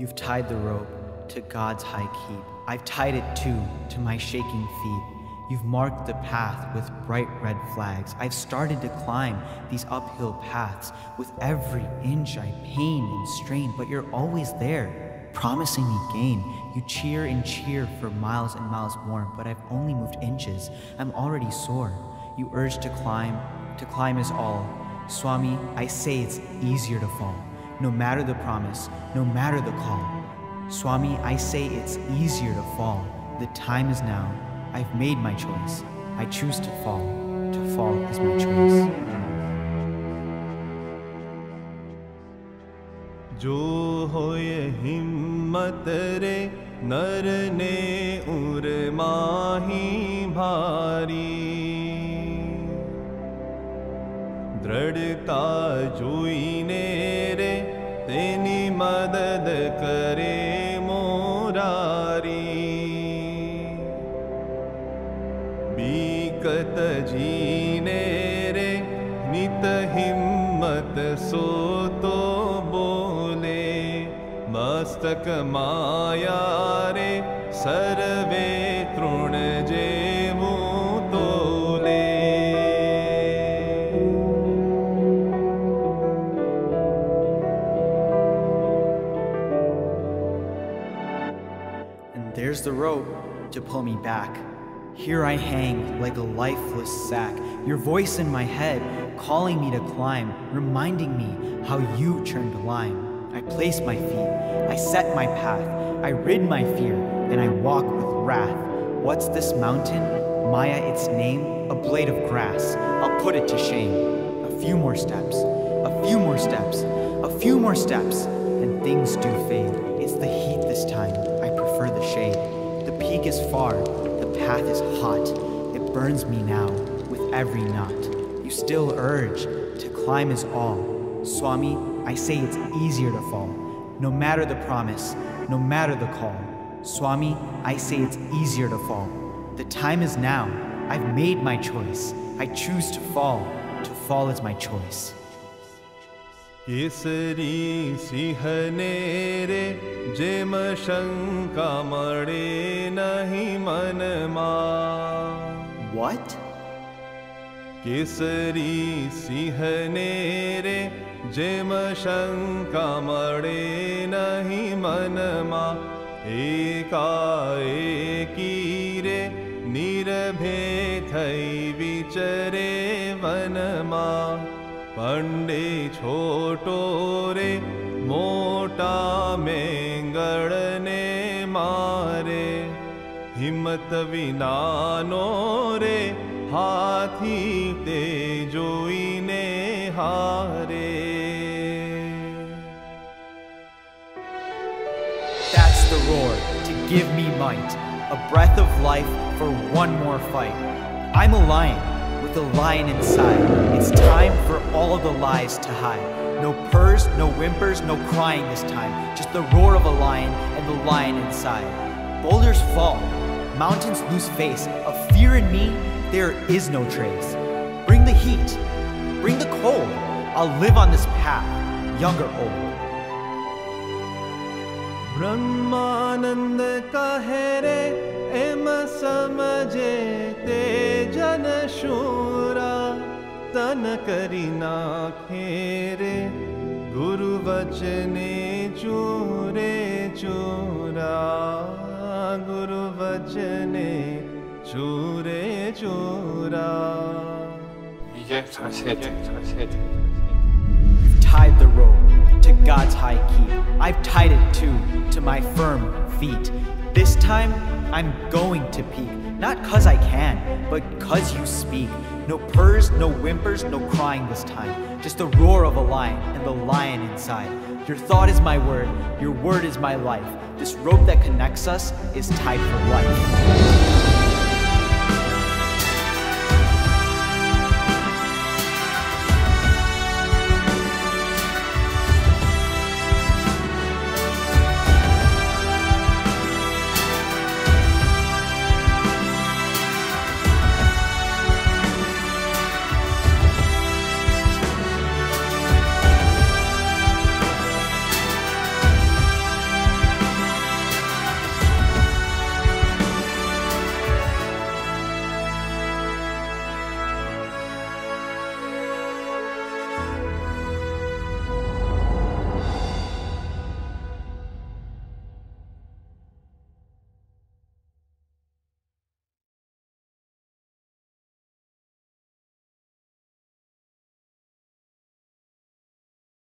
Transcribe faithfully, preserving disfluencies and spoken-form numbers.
You've tied the rope to God's high keep. I've tied it, too, to my shaking feet. You've marked the path with bright red flags. I've started to climb these uphill paths. With every inch I pain and strain, but you're always there, promising me gain. You cheer and cheer for miles and miles more, but I've only moved inches. I'm already sore. You urge to climb, to climb is all. Swami, I say it's easier to fall, no matter the promise, no matter the call. Swami, I say it's easier to fall. The time is now. I've made my choice. I choose to fall. To fall is my choice. जो होए हिम्मत रे नर ने उर माही भारी दृढ़ता जोई ने रे तेनी मदद करे मोरारी कत जीने रे नित हिम्मत सो तो बोले मस्तक माया रे सर्वे तृण जेवू तोले And there's the rope to pull me back. Here I hang like a lifeless sack, your voice in my head, calling me to climb, reminding me how you turned lime. I place my feet, I set my path, I rid my fear, and I walk with wrath. What's this mountain? Maya its name, a blade of grass. I'll put it to shame. A few more steps, a few more steps, a few more steps, and things do fade. It's the heat this time, I prefer the shade. The peak is far. The path is hot, it burns me now with every knot. You still urge to climb is all. Swami, I say it's easier to fall, no matter the promise, no matter the call. Swami, I say it's easier to fall. The time is now, I've made my choice. I choose to fall, to fall is my choice. Kesrī सिंहने रे GeM शंका मरे नहीं मनमा What? Kesari सिंहने रे GeM शंका मरे नहीं मनमा एकाएकी रे निर्भे थई विचरे वनमा पंडे छोटो रे मोटा मेंगड़ ने मारे हिम्मत विनानो रे हाथी ते जोई ने हारे That's the roar to give me might, a breath of life for one more fight. I'm a lion. With a lion inside, it's time for all of the lies to hide. No purrs, no whimpers, no crying this time. Just the roar of a lion and the lion inside. Boulders fall, mountains lose face. Of fear in me, there is no trace. Bring the heat, bring the cold. I'll live on this path, young or old. ब्रह्मानंद का है रे M समझे ते जन शूरा तन करी नाखे रे गुरु वचने चूरे चूरा गुरु वचने चूरे चूरा Yes, I said it, I said it. You've tied the rope to God's high keep. I've tied it too, to my firm feet. This time, I'm going to peak. Not cause I can, but cause you speak. No purrs, no whimpers, no crying this time. Just the roar of a lion and the lion inside. Your thought is my word, your word is my life. This rope that connects us is tied for life.